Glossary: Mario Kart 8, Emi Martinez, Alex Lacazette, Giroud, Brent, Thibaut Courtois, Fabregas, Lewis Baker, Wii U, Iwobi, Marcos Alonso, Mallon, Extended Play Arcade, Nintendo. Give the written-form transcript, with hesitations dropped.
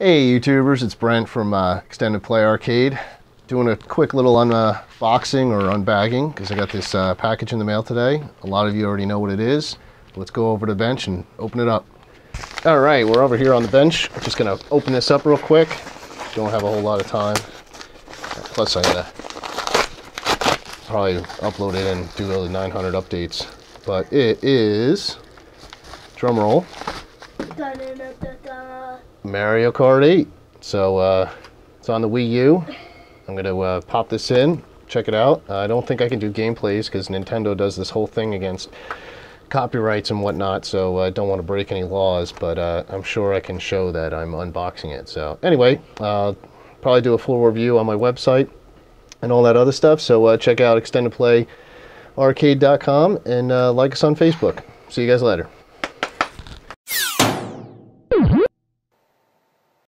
Hey YouTubers, it's Brent from Extended Play Arcade. Doing a quick little unboxing or unbagging because I got this package in the mail today. A lot of you already know what it is. Let's go over to the bench and open it up. All right, we're over here on the bench. I'm just gonna open this up real quick. Don't have a whole lot of time. Plus I gotta probably upload it and do the 900 updates. But it is, drum roll, Mario Kart 8. So it's on the Wii U. I'm going to pop this in, check it out. I don't think I can do gameplays because Nintendo does this whole thing against copyrights and whatnot, so I don't want to break any laws, but I'm sure I can show that I'm unboxing it. So anyway, I'll probably do a full review on my website and all that other stuff, so check out extendedplayarcade.com and like us on Facebook. See you guys later.